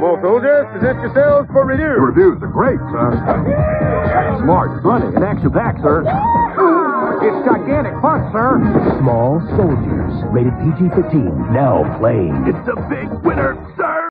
Small Soldiers, present yourselves for review. The reviews are great, sir. Smart, funny, and action-packed, sir. It's gigantic fun, sir. Small Soldiers, rated PG-13, now playing. It's the big winner, sir.